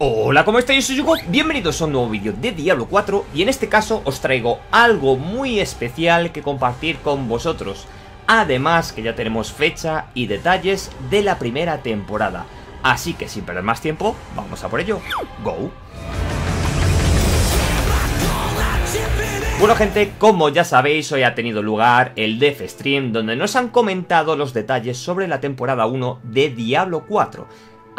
Hola, ¿cómo estáis? Soy Yugo, bienvenidos a un nuevo vídeo de Diablo 4 y en este caso os traigo algo muy especial que compartir con vosotros. Además que ya tenemos fecha y detalles de la primera temporada, así que sin perder más tiempo, vamos a por ello. ¡Go! Bueno gente, como ya sabéis, hoy ha tenido lugar el Dev Stream donde nos han comentado los detalles sobre la temporada 1 de Diablo 4.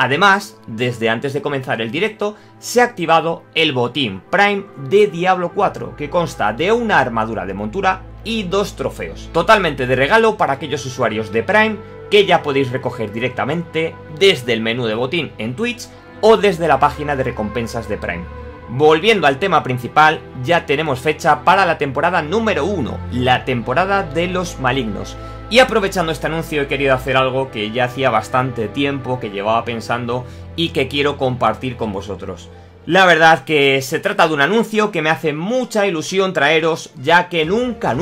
Además, desde antes de comenzar el directo, se ha activado el botín Prime de Diablo 4, que consta de una armadura de montura y 2 trofeos, totalmente de regalo para aquellos usuarios de Prime que ya podéis recoger directamente desde el menú de botín en Twitch o desde la página de recompensas de Prime. Volviendo al tema principal, ya tenemos fecha para la temporada número 1, la temporada de los malignos. Y aprovechando este anuncio he querido hacer algo que ya hacía bastante tiempo que llevaba pensando y que quiero compartir con vosotros. La verdad que se trata de un anuncio que me hace mucha ilusión traeros, ya que nunca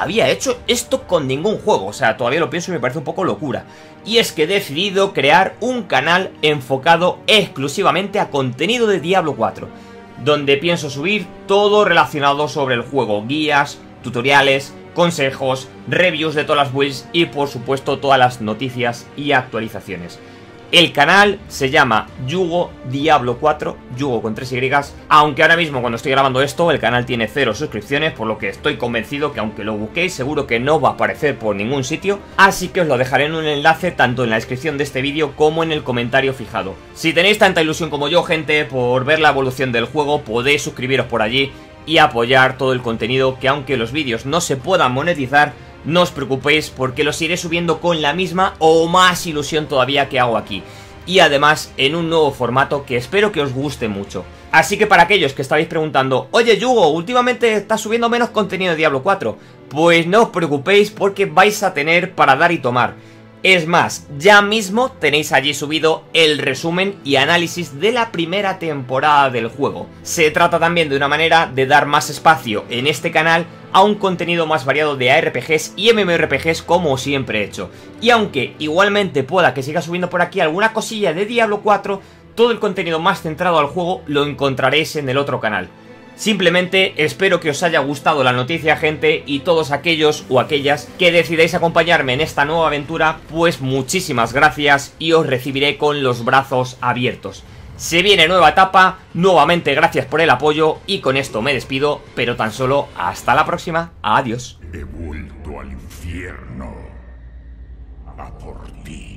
había hecho esto con ningún juego. O sea, todavía lo pienso y me parece un poco locura. Y es que he decidido crear un canal enfocado exclusivamente a contenido de Diablo 4, donde pienso subir todo relacionado sobre el juego, guías, tutoriales, consejos, reviews de todas las builds y por supuesto todas las noticias y actualizaciones. El canal se llama Yugo Diablo 4, Yugo con 3 Y, aunque ahora mismo cuando estoy grabando esto el canal tiene 0 suscripciones, por lo que estoy convencido que aunque lo busquéis seguro que no va a aparecer por ningún sitio, así que os lo dejaré en un enlace tanto en la descripción de este vídeo como en el comentario fijado. Si tenéis tanta ilusión como yo, gente, por ver la evolución del juego, podéis suscribiros por allí y apoyar todo el contenido que, aunque los vídeos no se puedan monetizar, no os preocupéis porque los iré subiendo con la misma o más ilusión todavía que hago aquí. Y además en un nuevo formato que espero que os guste mucho. Así que para aquellos que estabais preguntando, oye Yugo, últimamente estás subiendo menos contenido de Diablo 4, pues no os preocupéis porque vais a tener para dar y tomar. Es más, ya mismo tenéis allí subido el resumen y análisis de la primera temporada del juego. Se trata también de una manera de dar más espacio en este canal a un contenido más variado de ARPGs y MMORPGs como siempre he hecho. Y aunque igualmente pueda que siga subiendo por aquí alguna cosilla de Diablo 4, todo el contenido más centrado al juego lo encontraréis en el otro canal. Simplemente espero que os haya gustado la noticia, gente, y todos aquellos o aquellas que decidáis acompañarme en esta nueva aventura, pues muchísimas gracias y os recibiré con los brazos abiertos. Se viene nueva etapa, nuevamente gracias por el apoyo y con esto me despido, pero tan solo hasta la próxima. Adiós. He vuelto al infierno a por ti.